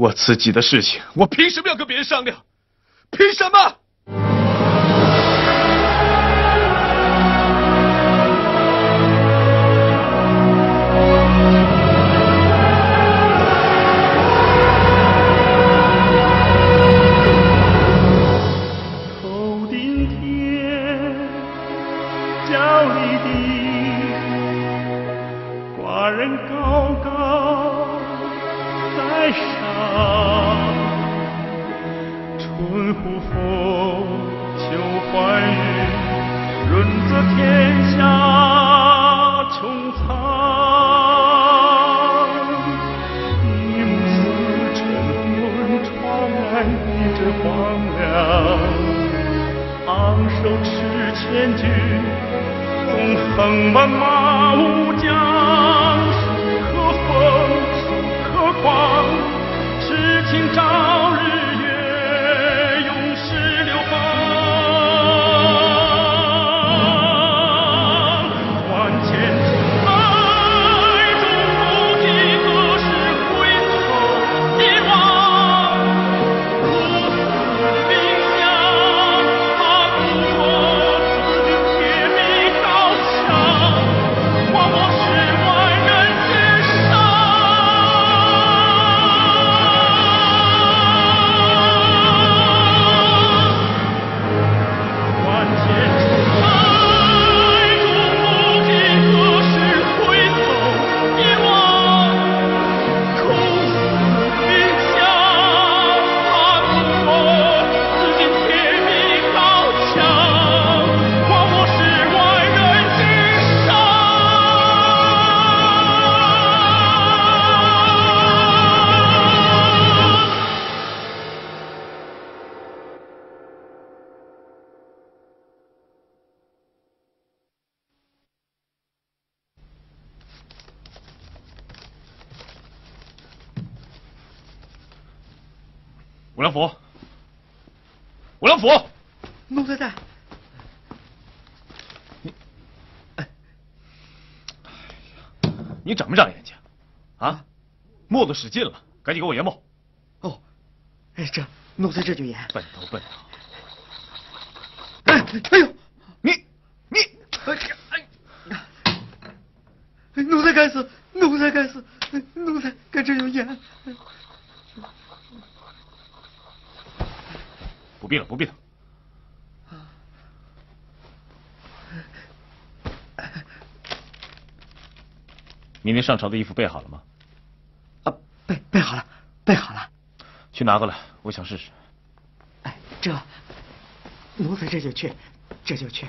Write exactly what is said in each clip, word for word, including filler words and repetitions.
我自己的事情，我凭什么要跟别人商量？凭什么？ 五粮府，五粮府，孟德大，你，哎呀，你长没长眼睛啊？磨得使劲了，赶紧给我研磨。哦，哎，这奴才这就研。笨头笨头。哎，哎呦，你你，哎，奴才该死，奴才该死，奴才该这就研。 不必了，不必了。明天上朝的衣服备好了吗？啊，备备好了，备好了。去拿过来，我想试试。哎，这奴才这就去，这就去。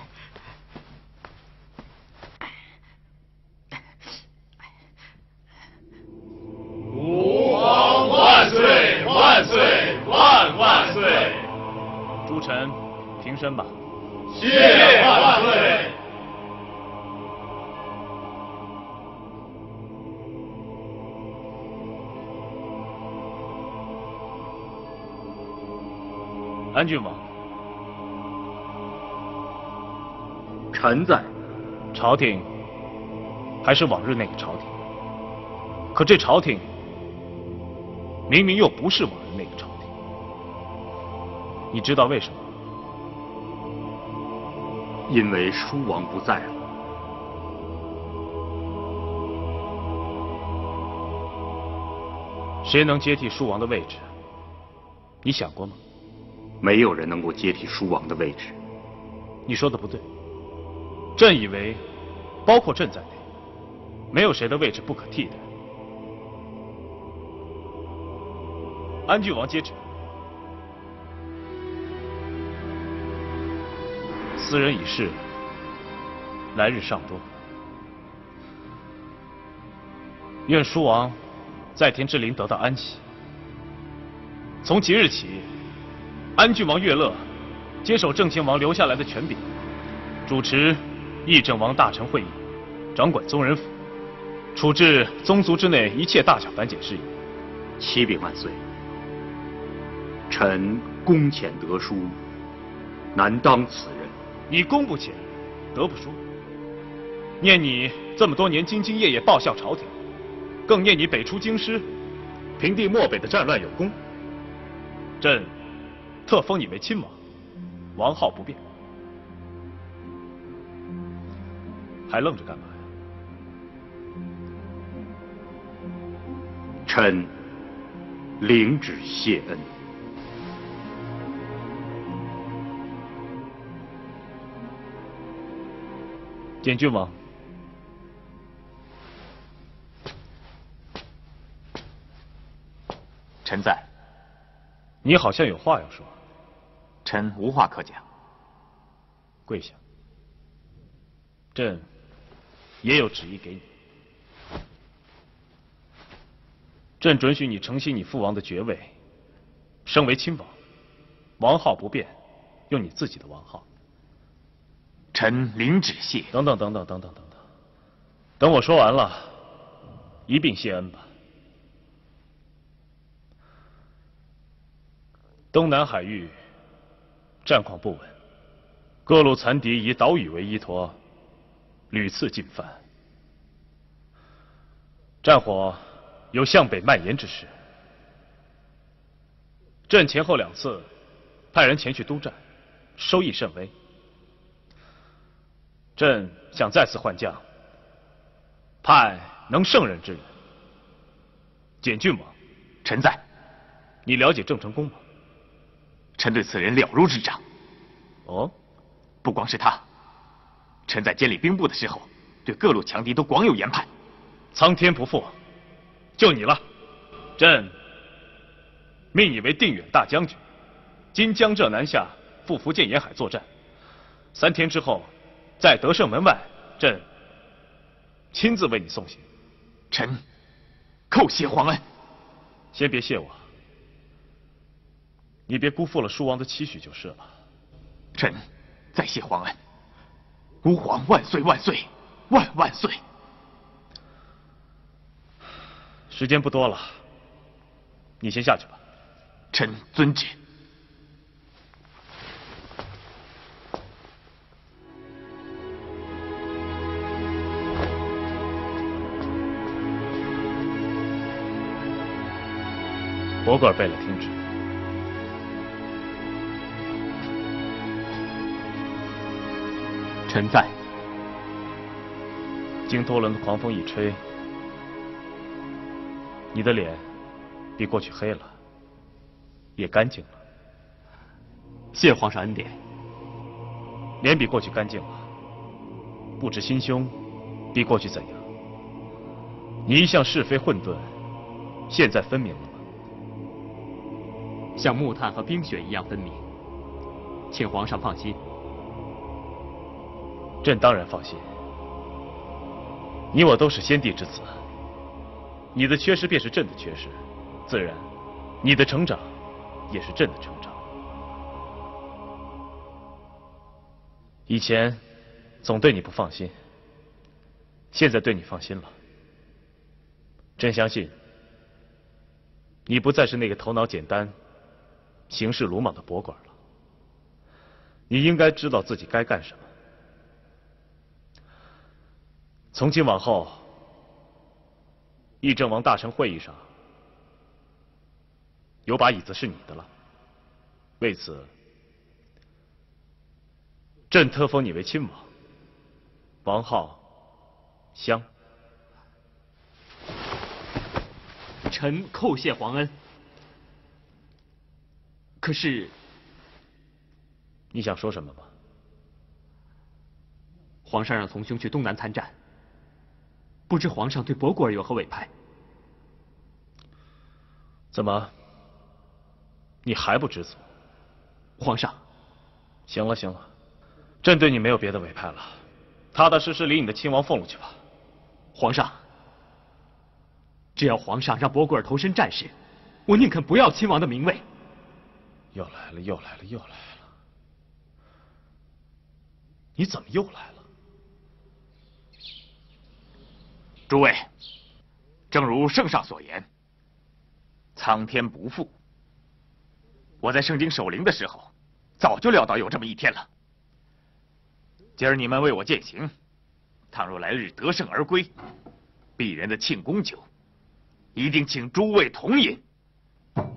吾皇万岁万岁万万岁！ 诸臣，平身吧。谢万岁。安郡王，臣在。朝廷还是往日那个朝廷，可这朝廷明明又不是往日那个朝廷。 你知道为什么？因为舒王不在了。谁能接替舒王的位置？你想过吗？没有人能够接替舒王的位置。你说的不对。朕以为，包括朕在内，没有谁的位置不可替代。安郡王接旨。 斯人已逝，来日尚多。愿舒王在天之灵得到安息。从即日起，安郡王乐乐接手郑亲王留下来的权柄，主持议政王大臣会议，掌管宗人府，处置宗族之内一切大小繁简事宜。启禀万岁，臣恭遣得书，难当此人。 你功不显，德不淑。念你这么多年兢兢业业报效朝廷，更念你北出京师，平定漠北的战乱有功。朕特封你为亲王，王号不变。还愣着干嘛呀？臣领旨谢恩。见君王。 臣在，你好像有话要说。臣无话可讲。跪下。朕也有旨意给你。朕准许你承袭你父王的爵位，升为亲王，王号不变，用你自己的王号。臣领旨谢。等等等等等等等等，等我说完了，一并谢恩吧。 东南海域战况不稳，各路残敌以岛屿为依托，屡次进犯，战火有向北蔓延之势。朕前后两次派人前去督战，收益甚微。朕想再次换将，派能胜任之人。简郡王，臣在。你了解郑成功吗？ 臣对此人了如指掌。哦，不光是他，臣在监理兵部的时候，对各路强敌都广有研判。苍天不负，就你了。朕命你为定远大将军，今江浙南下，赴福建沿海作战。三天之后，在德胜门外，朕亲自为你送行。臣叩谢皇恩。先别谢我。 你别辜负了叔王的期许就是了。臣再谢皇恩，吾皇万岁万岁万万岁！时间不多了，你先下去吧。臣遵旨。博格尔贝勒听旨。 臣在。京都伦的狂风一吹，你的脸比过去黑了，也干净了。谢皇上恩典。脸比过去干净了，不知心胸比过去怎样？你一向是非混沌，现在分明了吗？像木炭和冰雪一样分明，请皇上放心。 朕当然放心，你我都是先帝之子，你的缺失便是朕的缺失，自然，你的成长也是朕的成长。以前总对你不放心，现在对你放心了。朕相信，你不再是那个头脑简单、行事鲁莽的博官了。你应该知道自己该干什么。 从今往后，议政王大臣会议上有把椅子是你的了。为此，朕特封你为亲王，王号襄。臣叩谢皇恩。可是，你想说什么吗？皇上让从兄去东南参战。 不知皇上对博古尔有何委派？怎么，你还不知足？皇上，行了行了，朕对你没有别的委派了，踏踏实实领你的亲王俸禄去吧。皇上，只要皇上让博古尔投身战事，我宁肯不要亲王的名位。又来了又来了又来了！你怎么又来了？ 诸位，正如圣上所言，苍天不负。我在盛京守灵的时候，早就料到有这么一天了。今儿你们为我践行，倘若来日得胜而归，鄙人的庆功酒一定请诸位同饮。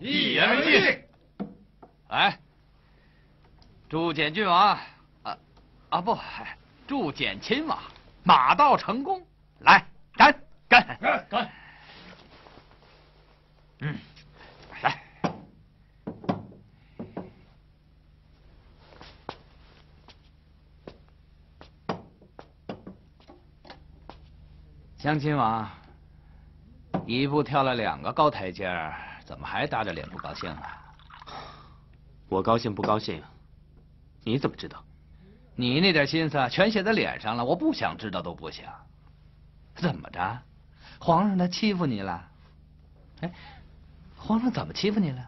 一言为定。哎，祝柬郡王啊啊不，祝柬亲王马到成功。来，干干干干。嗯，来。 江亲王，一步跳了两个高台阶儿，怎么还搭着脸不高兴啊？我高兴不高兴，你怎么知道？你那点心思全写在脸上了，我不想知道都不行。怎么着？皇上他欺负你了？哎，皇上怎么欺负你了？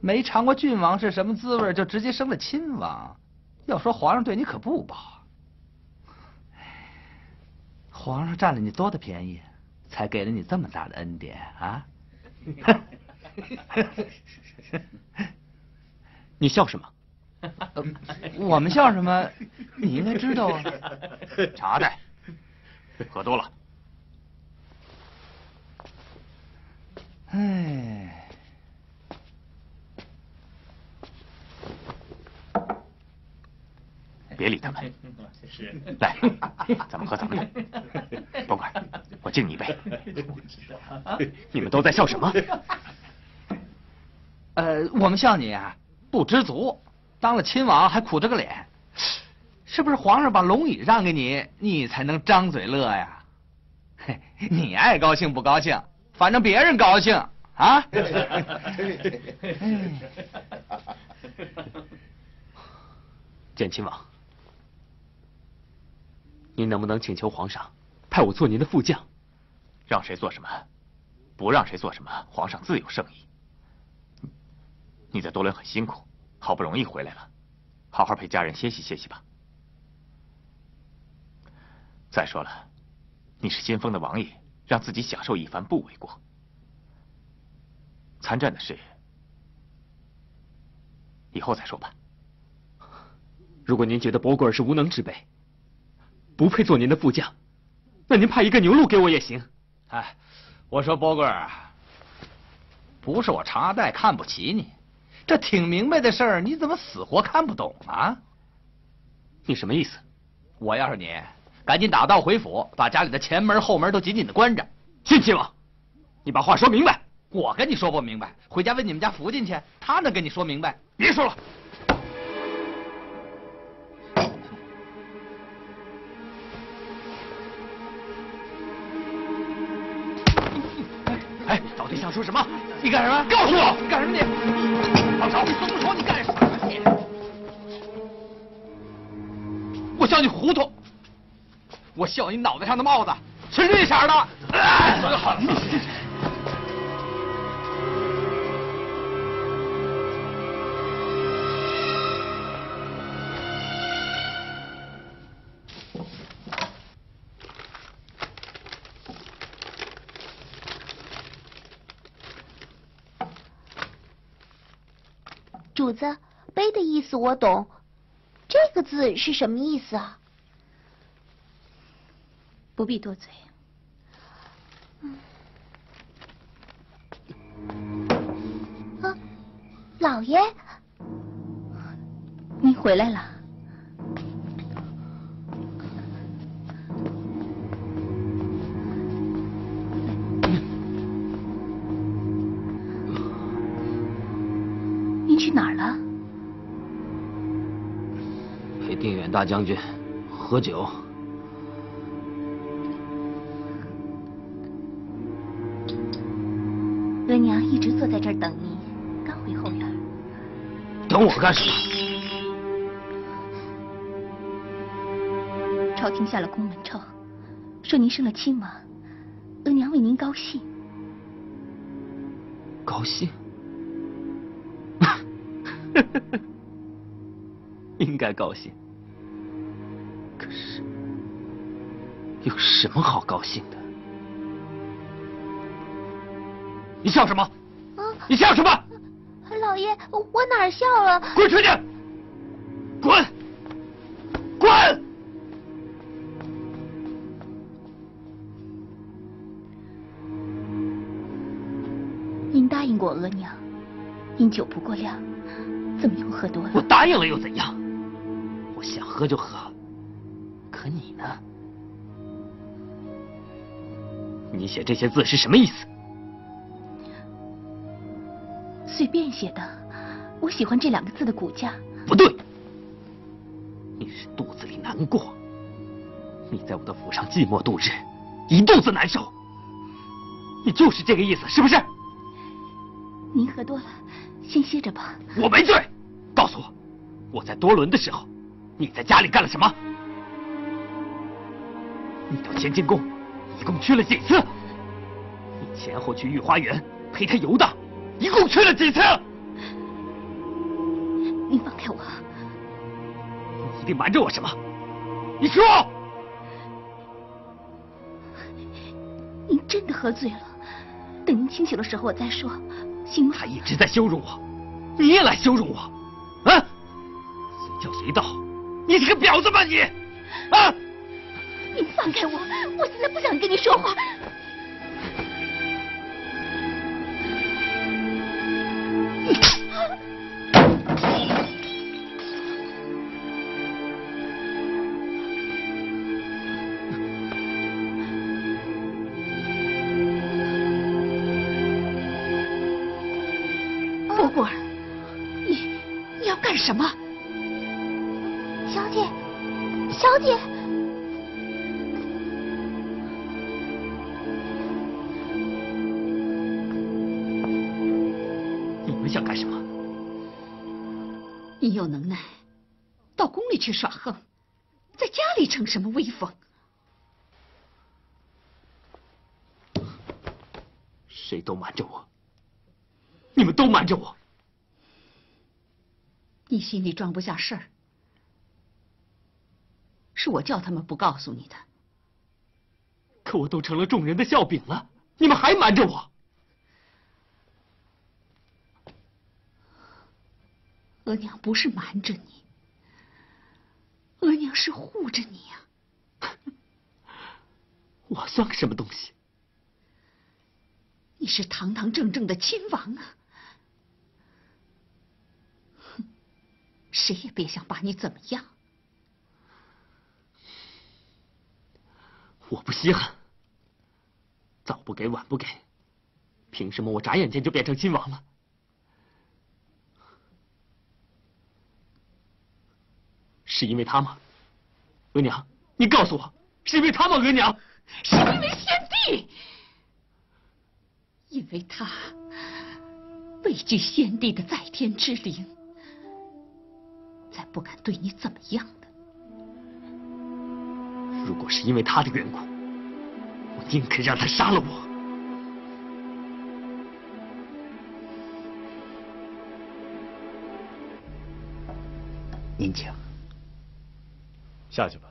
没尝过郡王是什么滋味，就直接升了亲王。要说皇上对你可不薄。 皇上占了你多大便宜，才给了你这么大的恩典啊！你笑什么、呃？我们笑什么？你应该知道啊！茶代，喝多了。哎，别理他们。 来，咱们喝，咱们喝，甭管，我敬你一杯。你们都在笑什么？呃，我们笑你啊，不知足，当了亲王还苦着个脸，是不是皇上把龙椅让给你，你才能张嘴乐呀？嘿，你爱高兴不高兴，反正别人高兴啊。见亲王。 您能不能请求皇上派我做您的副将？让谁做什么，不让谁做什么，皇上自有圣意。你在多伦很辛苦，好不容易回来了，好好陪家人歇息歇息吧。再说了，你是新封的王爷，让自己享受一番不为过。参战的事，以后再说吧。如果您觉得博古尔是无能之辈， 不配做您的副将，那您派一个牛鹿给我也行。哎，我说波贵儿，不是我常阿岱看不起你，这挺明白的事儿，你怎么死活看不懂啊？你什么意思？我要是你，赶紧打道回府，把家里的前门后门都紧紧的关着。亲亲王，你把话说明白。我跟你说不明白，回家问你们家福晋去，他能跟你说明白。别说了。 想说什么？你干什么？告诉我！干什么你？放手！你松手！你干什么你？我笑你糊涂，我笑你脑袋上的帽子是绿色的。哎，算好了。主子，杯的意思我懂，这个字是什么意思啊？不必多嘴。嗯、啊，老爷，您回来了。您去哪儿？ 定远大将军，喝酒。额娘一直坐在这儿等你，刚回后院。等我干什么？朝廷下了公文诏，说您升了亲王，额娘为您高兴。高兴？应该高兴。 有什么好高兴的？你笑什么？啊！你笑什么？老爷，我哪儿笑了？滚出去！滚！滚！了娘，饮酒不过量，怎么又喝多了？我答应了又怎样？我想喝就喝，可你呢？你写这些字是什么意思？随便写的，我喜欢这两个字的骨架。不对，你是肚子里难过，你在我的府上寂寞度日，一肚子难受。 你就是这个意思，是不是？您喝多了，先歇着吧。我没醉，告诉我，我在多伦的时候，你在家里干了什么？你到乾清宫，一共去了几次？你前后去御花园陪他游荡，一共去了几次？您放开我！你一定瞒着我什么？你说！您真的喝醉了。 等您清醒的时候，我再说，行吗？他一直在羞辱我，你也来羞辱我，啊！随叫随到，你是个婊子吧你？啊！你放开我，我现在不想跟你说话。什么？小姐，小姐，你们想干什么？你有能耐，到宫里去耍横，在家里逞什么威风？谁都瞒着我，你们都瞒着我。 你心里装不下事儿，是我叫他们不告诉你的。可我都成了众人的笑柄了，你们还瞒着我！额娘不是瞒着你，额娘是护着你呀。我算个什么东西？你是堂堂正正的亲王啊！ 谁也别想把你怎么样。我不稀罕，早不给晚不给，凭什么我眨眼间就变成亲王了？是因为他吗？额娘，你告诉我，是因为他吗？额娘，是因为先帝，因为他畏惧先帝的在天之灵。 才不敢对你怎么样的。如果是因为他的缘故，我宁肯让他杀了我。您请，下去吧。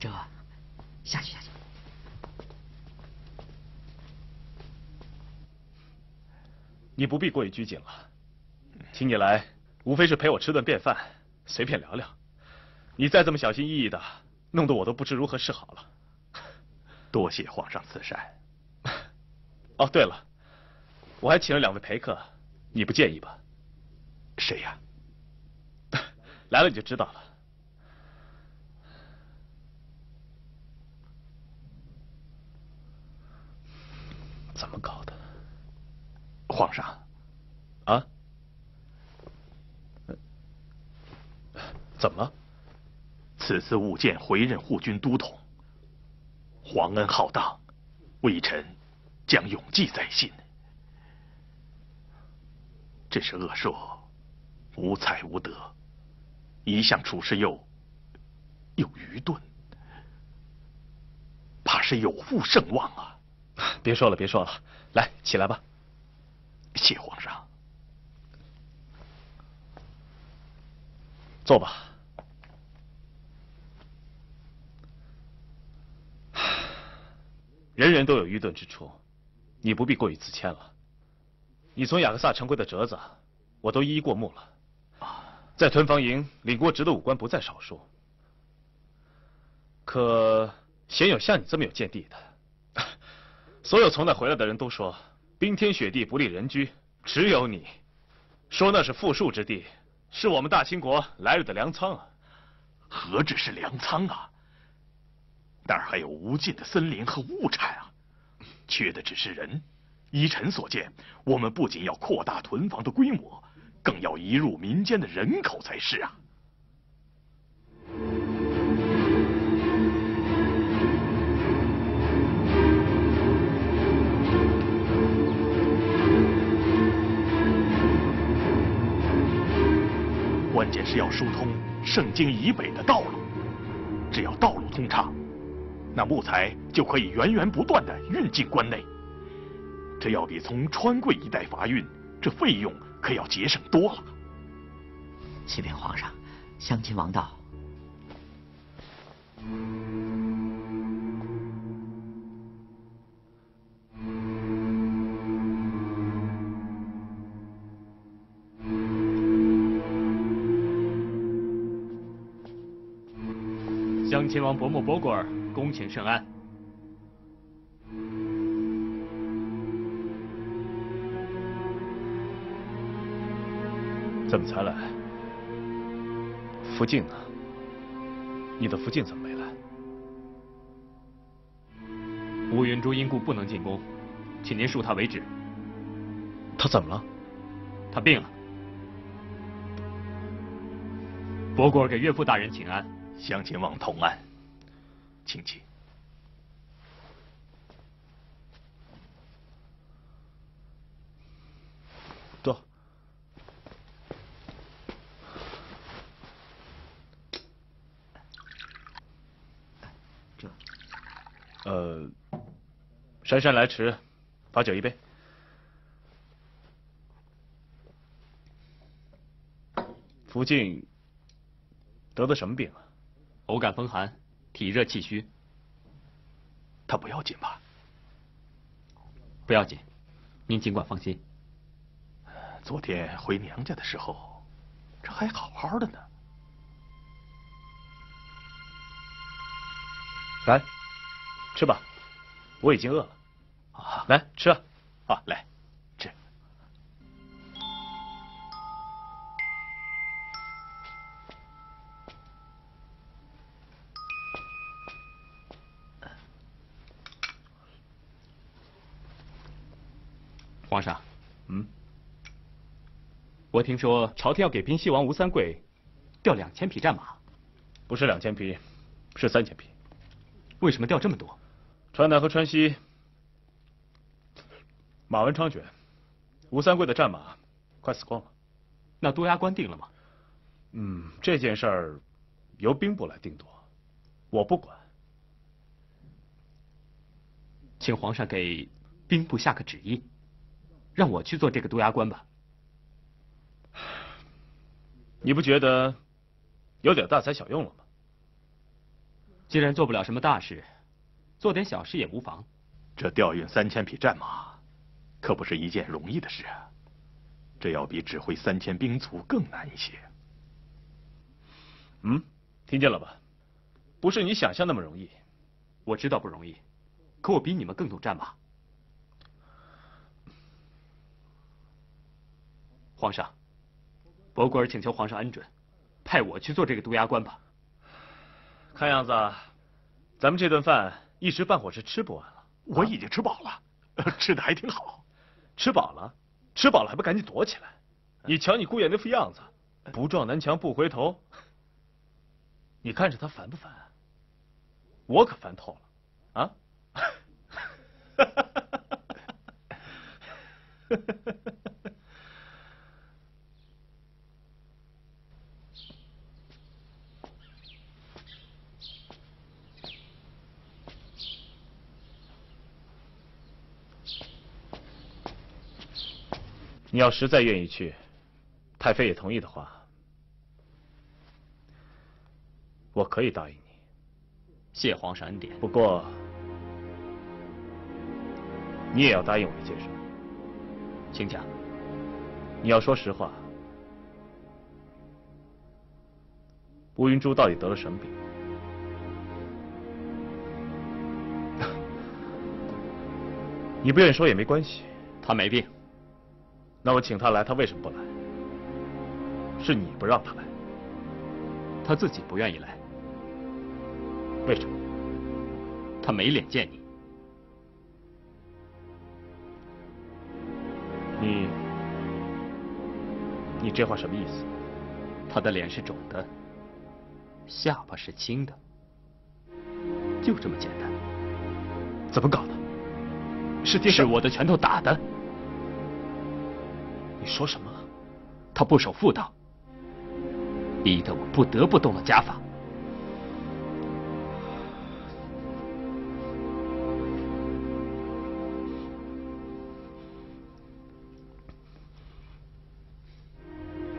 这，下去下去。你不必过于拘谨了，请你来。 无非是陪我吃顿便饭，随便聊聊。你再这么小心翼翼的，弄得我都不知如何是好了。多谢皇上慈善。哦，对了，我还请了两位陪客，你不介意吧？谁呀？来了你就知道了。怎么搞的？皇上，啊？ 怎么了？此次兀剑回任护军都统，皇恩浩荡，微臣将永记在心。这是恶硕，无才无德，一向处事又又愚钝，怕是有负盛望啊！别说了，别说了，来，起来吧。谢皇上。坐吧。 人人都有愚钝之处，你不必过于自谦了。你从雅克萨城规的折子，我都一一过目了。在屯防营领过职的武官不在少数，可鲜有像你这么有见地的。所有从那回来的人都说，冰天雪地不利人居，只有你说那是富庶之地，是我们大清国来日的粮仓啊！何止是粮仓啊，那儿还有无尽的森林和物产啊！缺的只是人。依臣所见，我们不仅要扩大屯防的规模，更要移入民间的人口才是啊！ 关键是要疏通盛京以北的道路，只要道路通畅，那木材就可以源源不断的运进关内。这要比从川贵一带伐运，这费用可要节省多了。启禀皇上，乡亲王到。乡亲王伯木博果尔，恭请圣安。怎么才来？福晋呢？你的福晋怎么没来？吴云珠因故不能进宫，请您恕他为止。他怎么了？他病了。博果尔给岳父大人请安。 乡亲王同安，请起。坐。这，呃，姗姗来迟，罚酒一杯。 福晋得的什么病啊？ 偶感风寒，体热气虚。他不要紧吧？不要紧，您尽管放心。昨天回娘家的时候，这还好好的呢。来，吃吧，我已经饿了。啊，来吃啊！啊，来。 皇上，嗯，我听说朝廷要给宾西王吴三桂调两千匹战马，不是两千匹，是三千匹。为什么调这么多？川南和川西，马文猖獗，吴三桂的战马快死光了。那都押官定了吗？嗯，这件事儿由兵部来定夺，我不管。请皇上给兵部下个旨意。 让我去做这个督押官吧，你不觉得有点大材小用了吗？既然做不了什么大事，做点小事也无妨。这调运三千匹战马，可不是一件容易的事啊，这要比指挥三千兵卒更难一些。嗯，听见了吧？不是你想象那么容易。我知道不容易，可我比你们更懂战马。 皇上，博果尔请求皇上恩准，派我去做这个督押官吧。看样子，咱们这顿饭一时半会是吃不完了。我已经吃饱了，啊、吃的还挺好。吃饱了，吃饱了还不赶紧躲起来？你瞧你姑爷那副样子，不撞南墙不回头。你看着他烦不烦、啊？我可烦透了，啊！你要实在愿意去，太妃也同意的话，我可以答应你。谢皇上恩典。不过，你也要答应我一件事。请讲。你要说实话，吴云珠到底得了什么病？你不愿意说也没关系。他没病。那我请他来，他为什么不来？是你不让他来，他自己不愿意来。为什么？他没脸见你。你，你这话什么意思？他的脸是肿的，下巴是青的，就这么简单。怎么搞的？ 是是我的拳头打的。你说什么？他不守妇道，逼得我不得不动了家法。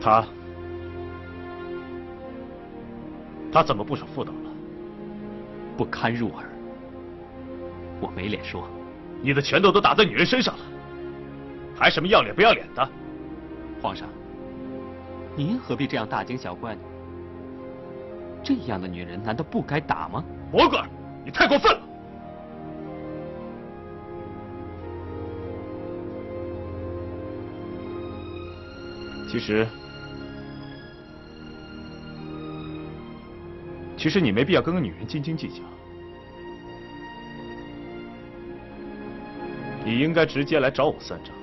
他，他怎么不守妇道了？不堪入耳，我没脸说。 你的拳头都打在女人身上了，还什么要脸不要脸的？皇上，您何必这样大惊小怪呢？这样的女人难道不该打吗？魔鬼，你太过分了！其实，其实你没必要跟个女人斤斤计较。 你应该直接来找我算账。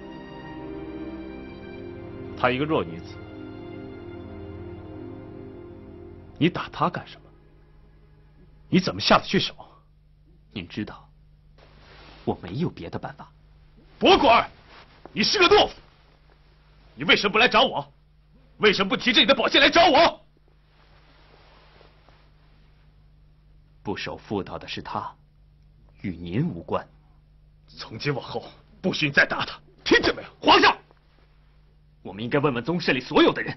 她一个弱女子，你打她干什么？你怎么下得去手？您知道，我没有别的办法。博古尔，你是个懦夫！你为什么不来找我？为什么不提着你的宝剑来找我？不守妇道的是她，与您无关。 从今往后，不许你再打他，听见没有，皇上？我们应该问问宗室里所有的人，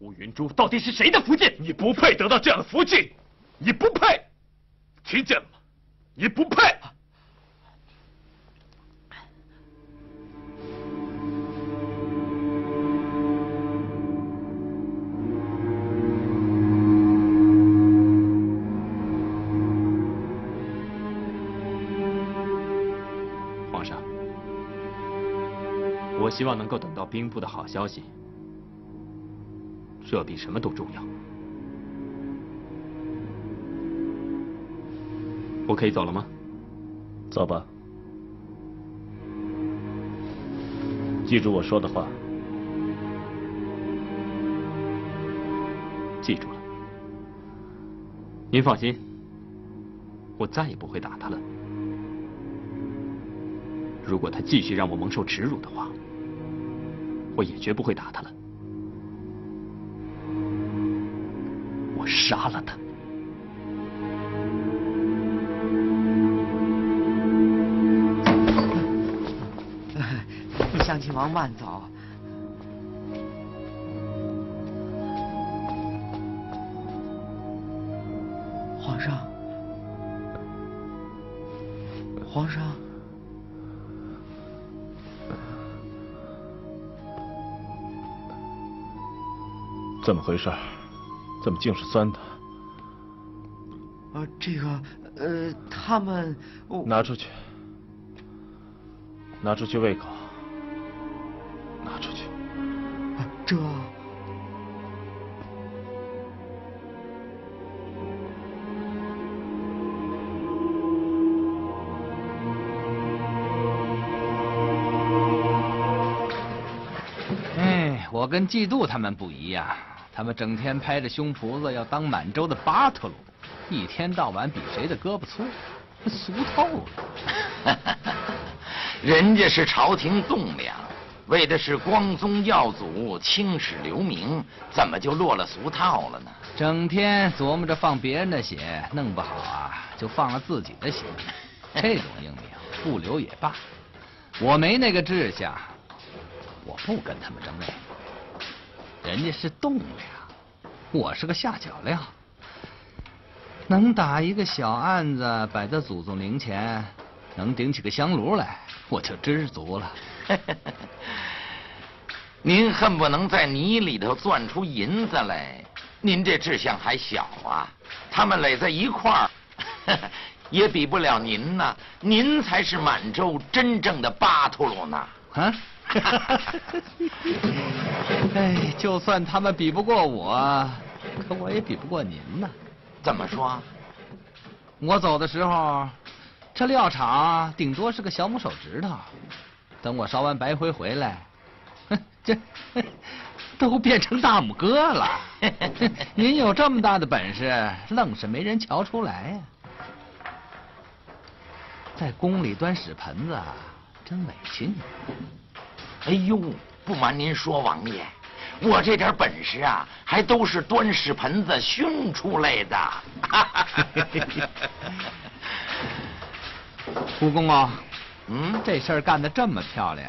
乌云珠到底是谁的福晋？你不配得到这样的福晋，你不配，听见了吗？你不配！我希望能够等到兵部的好消息，这比什么都重要。我可以走了吗？走吧。记住我说的话。记住了。您放心，我再也不会打他了。如果他继续让我蒙受耻辱的话， 我也绝不会打他了，我杀了他。 相亲王慢走。皇上，皇上。 怎么回事？怎么竟是酸的？啊，这个，呃，他们拿出去，拿出去喂狗，拿出去。啊，这哎，我跟季度他们不一样。 他们整天拍着胸脯子要当满洲的巴特鲁，一天到晚比谁的胳膊粗，俗透了。人家是朝廷栋梁，为的是光宗耀祖、青史留名，怎么就落了俗套了呢？整天琢磨着放别人的血，弄不好啊，就放了自己的血。这种英明不留也罢，我没那个志向，我不跟他们争那个。 人家是栋梁，我是个下脚料。能打一个小案子摆在祖宗灵前，能顶起个香炉来，我就知足了。您恨不能在泥里头钻出银子来，您这志向还小啊！他们垒在一块儿，也比不了您呐、啊。您才是满洲真正的巴图鲁呢。啊！哎，就算他们比不过我，可我也比不过您呢。怎么说？我走的时候，这料场顶多是个小拇手指头。等我烧完白灰回来，这都变成大拇哥了。您有这么大的本事，愣是没人瞧出来呀、啊。 在宫里端屎盆子，真委屈你。哎呦，不瞒您说，王爷，我这点本事啊，还都是端屎盆子熏出来的。胡公公，嗯，这事儿干得这么漂亮，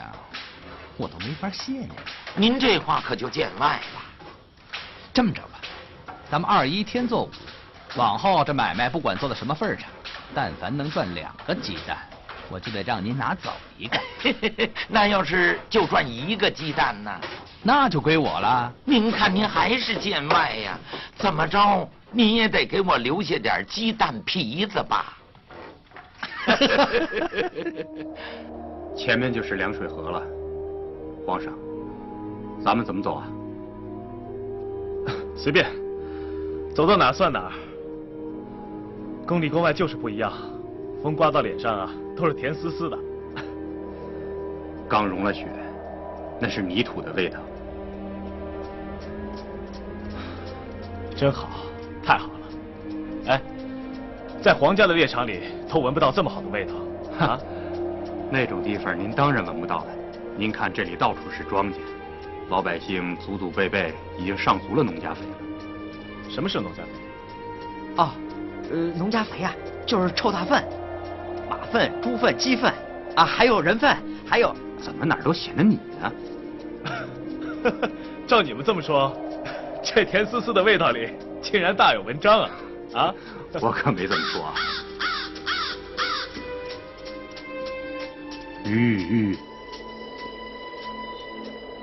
我都没法谢您。您这话可就见外了。这么着吧，咱们二一天做五，往后这买卖不管做到什么份儿上。 但凡能赚两个鸡蛋，我就得让您拿走一个。那要是就赚一个鸡蛋呢？那就归我了。您看，您还是见外呀？怎么着，您也得给我留下点鸡蛋皮子吧。前面就是凉水河了，皇上，咱们怎么走啊？随便，走到哪算哪儿。 宫里宫外就是不一样，风刮到脸上啊，都是甜丝丝的。刚融了雪，那是泥土的味道，真好，太好了。哎，在皇家的猎场里都闻不到这么好的味道啊！那种地方您当然闻不到了。您看这里到处是庄稼，老百姓祖祖辈辈已经上足了农家肥了。什么是农家肥？啊。 呃，农家肥啊，就是臭大粪、马粪、猪粪、鸡粪啊，还有人粪，还有怎么哪儿都显得你呢？照你们这么说，这甜丝丝的味道里竟然大有文章啊！啊，我可没这么说啊。吁吁，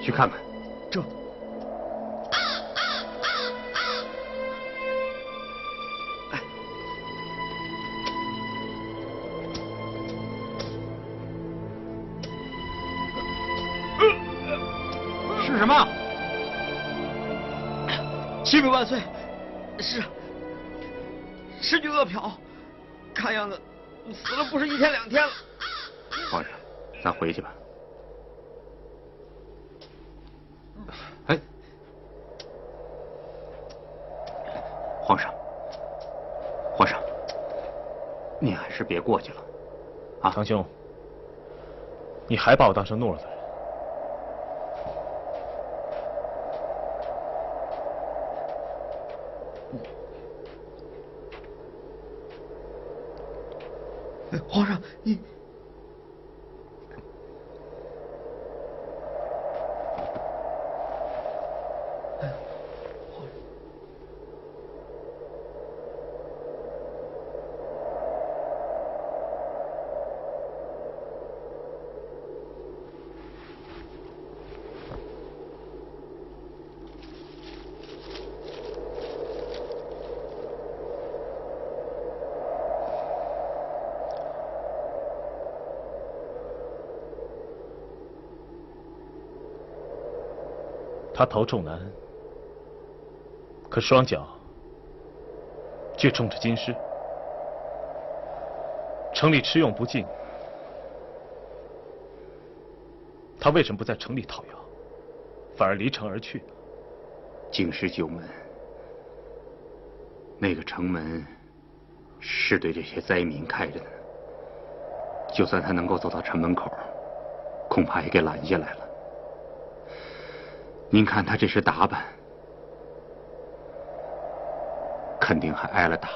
去看看，这。 什么？启禀万岁，是是具恶殍，看样子死了不是一天两天了。皇上，咱回去吧。哎，皇上，皇上，您还是别过去了啊！长兄，你还把我当成懦夫。 皇上，你他头重男，可双脚却种着金虱。城里吃用不尽，他为什么不在城里讨要，反而离城而去呢？京师九门，那个城门是对这些灾民开着的，就算他能够走到城门口，恐怕也给拦下来了。 您看他这身打扮，肯定还挨了打。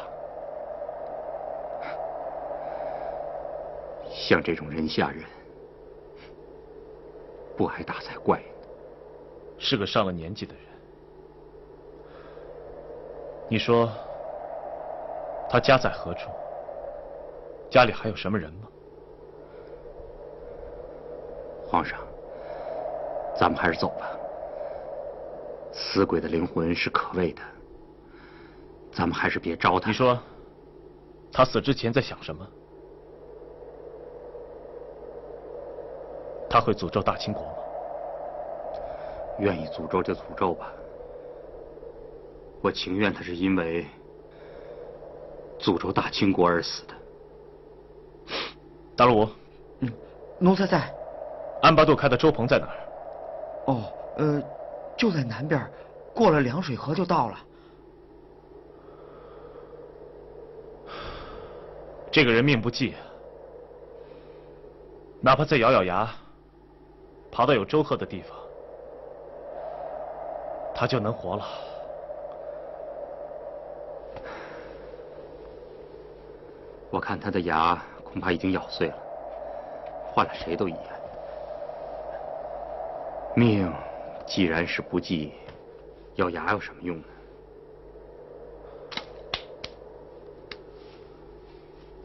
像这种人下人，不挨打才怪呢。是个上了年纪的人，你说他家在何处？家里还有什么人吗？皇上，咱们还是走吧。 死鬼的灵魂是可畏的，咱们还是别招他。你说，他死之前在想什么？他会诅咒大清国吗？愿意诅咒就诅咒吧，我情愿他是因为诅咒大清国而死的。达鲁，嗯，奴才在。安巴杜开的粥棚在哪儿？哦，呃，就在南边，过了凉水河就到了。 这个人命不济，哪怕再咬咬牙，爬到有粥喝的地方，他就能活了。我看他的牙恐怕已经咬碎了，换了谁都一样。命既然是不济，咬牙有什么用呢？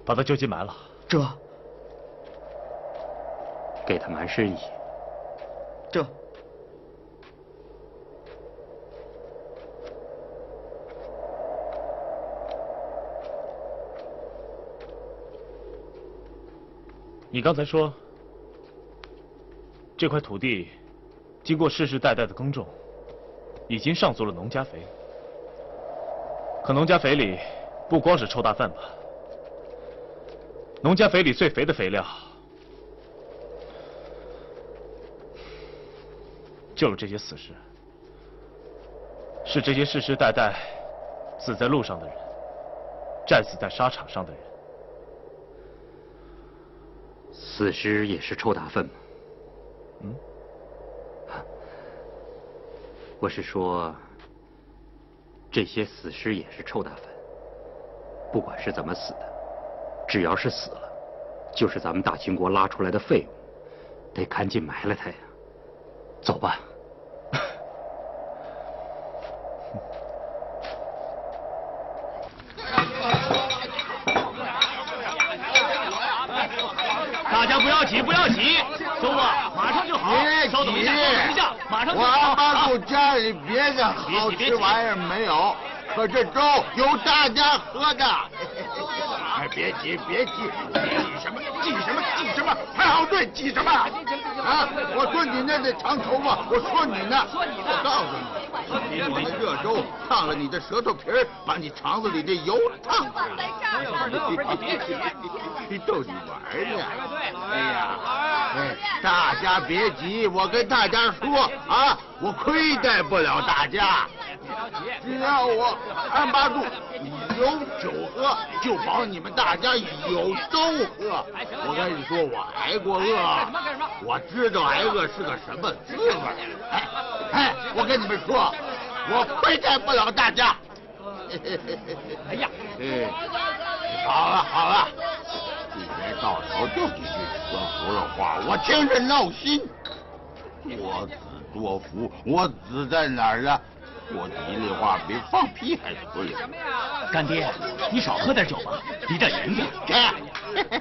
把他究竟埋了，这给他埋深一些。这你刚才说，这块土地经过世世代代的耕种，已经上足了农家肥。可农家肥里不光是臭大粪吧？ 农家肥里最肥的肥料，就是这些死尸，是这些世世代代死在路上的人，战死在沙场上的人。死尸也是臭大粪吗？嗯，我是说，这些死尸也是臭大粪，不管是怎么死的。 只要是死了，就是咱们大清国拉出来的废物，得赶紧埋了他呀！走吧。大家不要急，不要急，周末马上就好。稍等一下，稍等一下，马上就好。我八路家里别的好吃玩意儿没有，可这粥由大家喝的。 别急，别急，急什么？急什么？急什么？排好队，急什么？啊！我说你那得长头发，我说你呢，我告诉你，我们热粥烫了你的舌头皮儿，把你肠子里的油烫出来。你逗你玩呢？哎呀，哎，大家别急，我跟大家说啊，我亏待不了大家。 只要我安巴杜有酒喝，就保你们大家有粥喝。我跟你说，我挨过饿，我知道挨饿是个什么滋味。哎哎，我跟你们说，我亏待不了大家。哎呀，哎，好了好了，今天到头就几句说胡了话，我听着闹心。我子多福，我子在哪儿啊？ 我一粒话比放屁还碎。干爹，你少喝点酒吧，离这远点。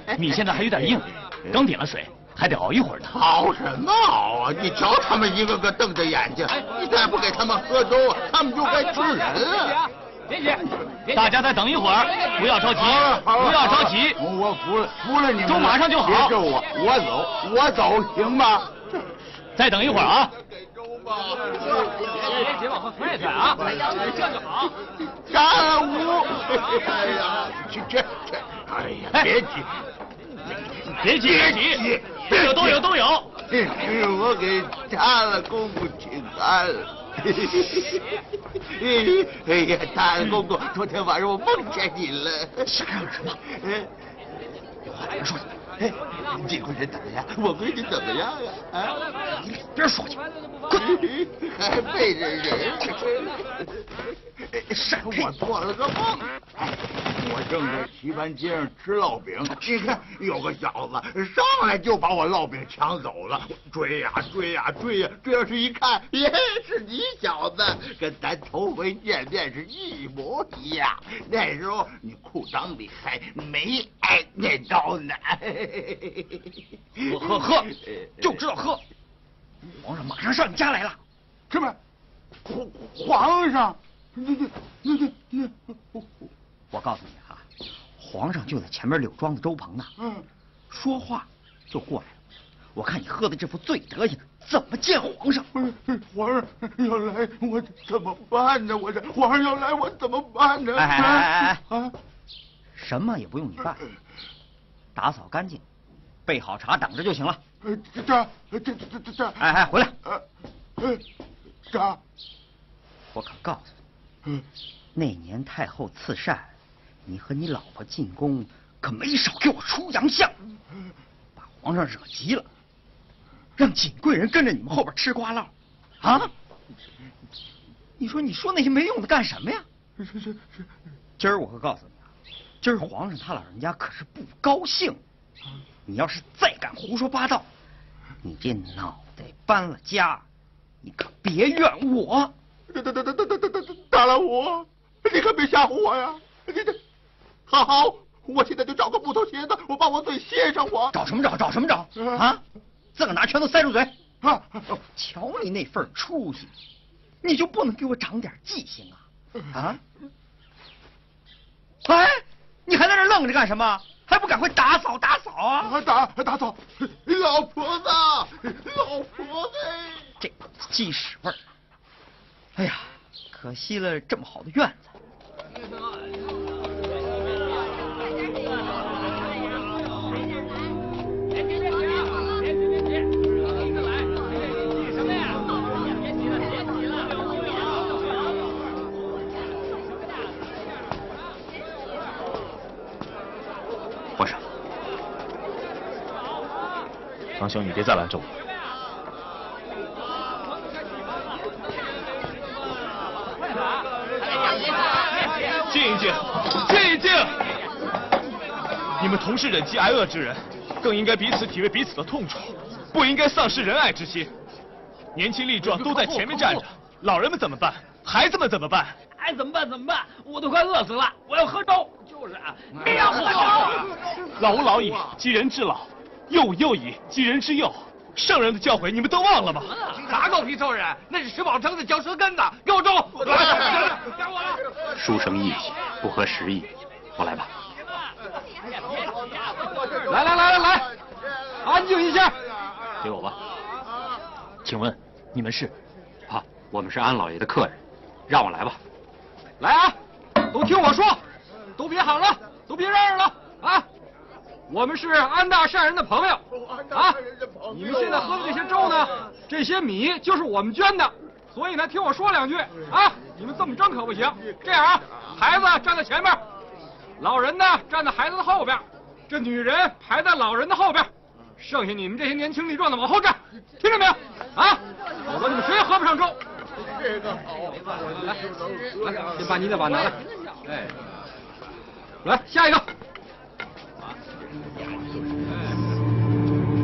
给，米现在还有点硬，刚点了水，还得熬一会儿呢。熬什么熬啊？你瞧他们一个个瞪着眼睛，你再不给他们喝粥，他们就该吃人了。别急，别急，大家再等一会儿，不要着急，不要着急。我服了，服了你们。粥马上就好。别咒我，我走，我走，行吗？再等一会儿啊。 别急，往后退退啊！这就好。干五！哎呀，这这这，哎呀，别急，别急，别急，有都有都有。是我给他了公公请安了。哎呀，他了公公，昨天晚上我梦见你了。瞎嚷什么？哎，有话别说你。 哎，这闺女怎么样？我闺女怎么样啊？啊，你两边说去，滚！还背着人，闪开！我做了个梦，哎，我正在棋盘街上吃烙饼，你看有个小子上来就把我烙饼抢走了，追呀追呀追呀，追上去一看，耶，是你小子，跟咱头回见面是一模一样。那时候你裤裆里还没挨那刀呢。 喝喝喝，就知道喝！皇上马上上你家来了，是不是？皇皇上，对对对对对，我告诉你啊，皇上就在前面柳庄的粥棚呢。嗯，说话就过来了。我看你喝的这副醉德行，怎么见皇上？皇上要来，我怎么办呢？我这皇上要来，我怎么办呢？哎哎哎！啊，什么也不用你办，打扫干净，备好茶等着就行了。这这这这这！哎哎，回来！呃，啥？我可告诉你，嗯，那年太后赐膳，你和你老婆进宫，可没少给我出洋相，把皇上惹急了，让锦贵人跟着你们后边吃瓜唠，啊？你说你说那些没用的干什么呀？是是是。今儿我可告诉你啊，今儿皇上他老人家可是不高兴，你要是再敢胡说八道，你这脑袋搬了家，你可别怨我。打打打打打打打打了我！你可别吓唬我呀！你这好好，我现在就找个木头楔子，我把我嘴楔上我。找什么找？找什么找？啊！自个拿拳头塞住嘴！啊！瞧你那份出息，你就不能给我长点记性啊？啊！哎，你还在这愣着干什么？还不赶快打扫打扫啊！打打扫！老婆子，老婆子！这鸡屎味儿！哎呀，可惜了这么好的院子。皇上，堂兄，你别再拦着我。静一静，静一静！你们同是忍饥挨饿之人，更应该彼此体味彼此的痛楚，不应该丧失仁爱之心。年轻力壮都在前面站着，老人们怎么办？孩子们怎么办？哎，怎么办？怎么办？我都快饿死了，我要喝粥。就是啊，你要喝粥。老吾老矣，及人之老；幼吾幼矣，及人之幼。圣人的教诲你们都忘了吗？哪狗皮臭人？那是石宝撑的嚼舌根子。给我粥！来，给我！书生意气，不合时宜，我来吧。来来来来来，安静一下，给我吧。请问你们是？好，我们是安老爷的客人，让我来吧。来啊，都听我说，都别喊了，都别嚷嚷了啊！我们是安大善人的朋友啊！你们现在喝的这些粥呢，这些米就是我们捐的，所以呢，听我说两句啊！你们这么争可不行。这样啊，孩子站在前面，老人呢站在孩子的后边，这女人排在老人的后边，剩下你们这些年轻力壮的往后站，听着没有？啊！否则你们谁也喝不上粥。这个好，来，来，先把你的碗拿来。哎，来下一个。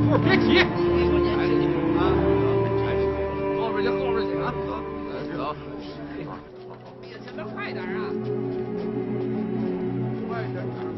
不是，别急，啊，后边去，后边去啊，走，比前面快点啊，快点。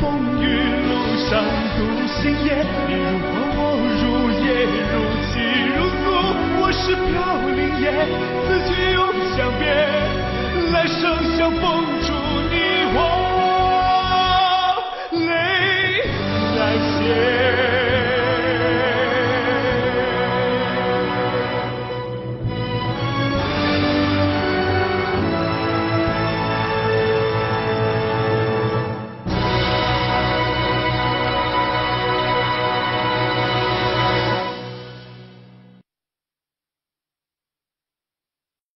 风雨路上独行夜，一如我。